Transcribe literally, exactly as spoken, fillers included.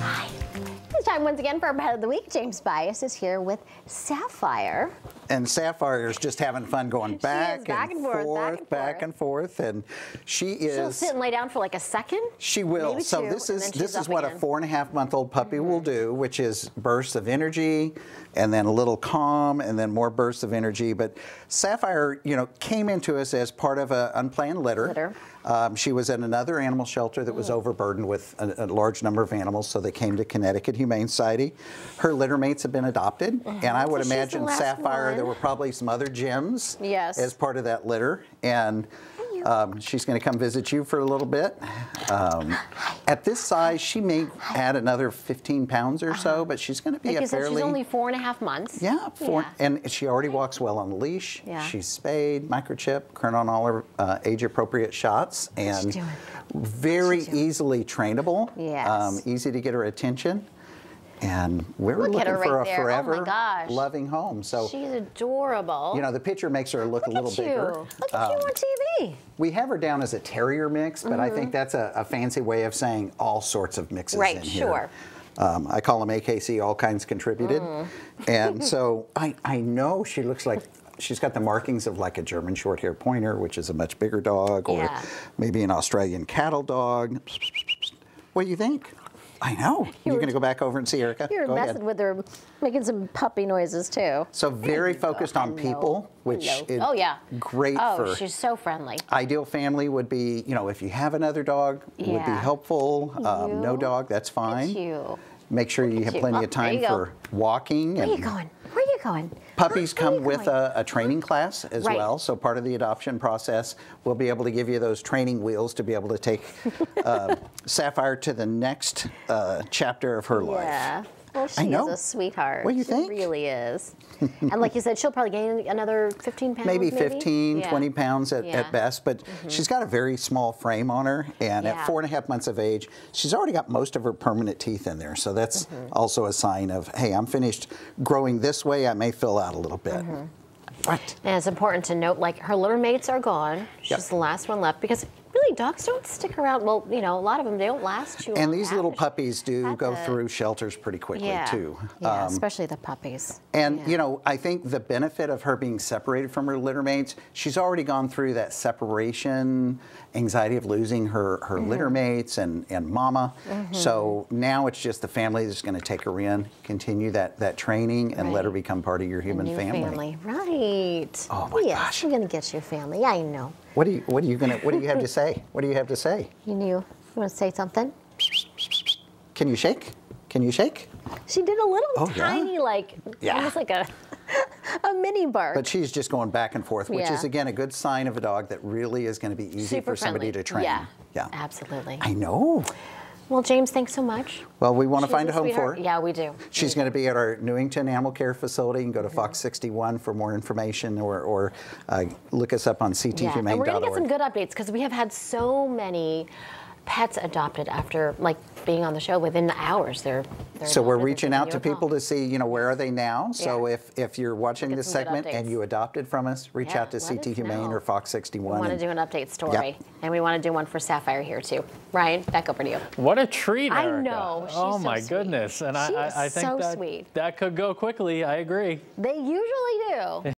Hi. It's time once again for our Pet of the Week. James Bias is here with Sapphire. And Sapphire is just having fun going back, back and, and forth, forth, back and forth, back and forth, and she is. She'll sit and lay down for like a second. She will. Maybe so two, this is this is what again. a four and a half month old puppy mm-hmm. will do, which is bursts of energy, and then a little calm, and then more bursts of energy. But Sapphire, you know, came into us as part of an unplanned litter. litter. Um, she was at another animal shelter that was mm. overburdened with a, a large number of animals, so they came to Connecticut Humane Society. Her litter mates have been adopted, mm-hmm. and I would imagine Sapphire. One. There were probably some other gems yes. as part of that litter, and um, she's going to come visit you for a little bit. Um, at this size, she may add another fifteen pounds or so, but she's going to be like a you fairly. Said she's only four and a half months. Yeah, four, yeah. and she already walks well on a leash. Yeah. She's spayed, microchipped, current on all her uh, age-appropriate shots, and very easily trainable. Yes. Um, easy to get her attention. And we're look looking right for a there. forever oh loving home. So she's adorable. You know, the picture makes her look, look a little at you. bigger. Look um, at you on T V. We have her down as a terrier mix, but mm-hmm. I think that's a, a fancy way of saying all sorts of mixes right, in here. Right, sure. Um, I call them A K C, all kinds contributed. Mm. And so I, I know she looks like she's got the markings of like a German short hair pointer, which is a much bigger dog, or yeah. maybe an Australian cattle dog. What do you think? I know. You You're going to go back over and see Erica? You're go messing ahead. with her, making some puppy noises too. So very focused on people, which Hello. is oh, yeah. great oh, for... Oh, she's so friendly. Ideal family would be, you know, if you have another dog, yeah. would be helpful. Um, no dog, that's fine. You. Make sure you have you. plenty oh, of time for walking. Where and are you going? Where are you going? Puppies oh, come with a, a training class as right. well, so part of the adoption process, we'll be able to give you those training wheels to be able to take uh, Sapphire to the next uh, chapter of her yeah. life. Yeah, well, she I know. is a sweetheart. What do you she think? She really is. And like you said, she'll probably gain another fifteen pounds, maybe? fifteen, maybe? twenty pounds at, yeah. at best, but mm-hmm. she's got a very small frame on her, and yeah. at four and a half months of age, she's already got most of her permanent teeth in there, so that's mm-hmm. also a sign of, hey, I'm finished growing this way, I may fill out a little bit. Mm-hmm. Right. And it's important to note, like, her litter mates are gone. She's yep. the last one left, because really, dogs don't stick around. Well, you know, a lot of them, they don't last too long. And these little puppies do go through shelters pretty quickly, yeah. too. Yeah, um, especially the puppies. And, yeah. you know, I think the benefit of her being separated from her litter mates, she's already gone through that separation, anxiety of losing her, her mm-hmm. litter mates and, and mama. Mm-hmm. So now it's just the family that's going to take her in, continue that, that training, and right. let her become part of your human family. family. Right. Oh, my yes, gosh. We're going to get you a family. Yeah, I know. What do you what do you gonna what do you have to say? What do you have to say? You knew. You wanna say something? Can you shake? Can you shake? She did a little oh, tiny yeah? like yeah. almost like a a mini bark. But she's just going back and forth, which yeah. is again a good sign of a dog that really is gonna be easy Super for somebody friendly. to train. Yeah. Yeah. Absolutely. I know. Well, James, thanks so much. Well, we want to She's find a home sweetheart. for her. Yeah, we do. She's we do. going to be at our Newington Animal Care facility. You can go to mm-hmm. Fox sixty-one for more information, or, or uh, look us up on C T Humane dot org. Yeah. And we're going to get some good updates, because we have had so many pets adopted after like being on the show within the hours. They're, they're so we're reaching out to people to see, you know, where are they now? So yeah. if, if you're watching this segment and you adopted from us, reach yeah, out to C T Humane or Fox sixty-one. We want to do an update story. Yep. And we want to do one for Sapphire here too. Ryan, back over to you. What a treat, Erica. I know. She's oh my so sweet. goodness. And she I, I, I think so that, that could go quickly. I agree. They usually do.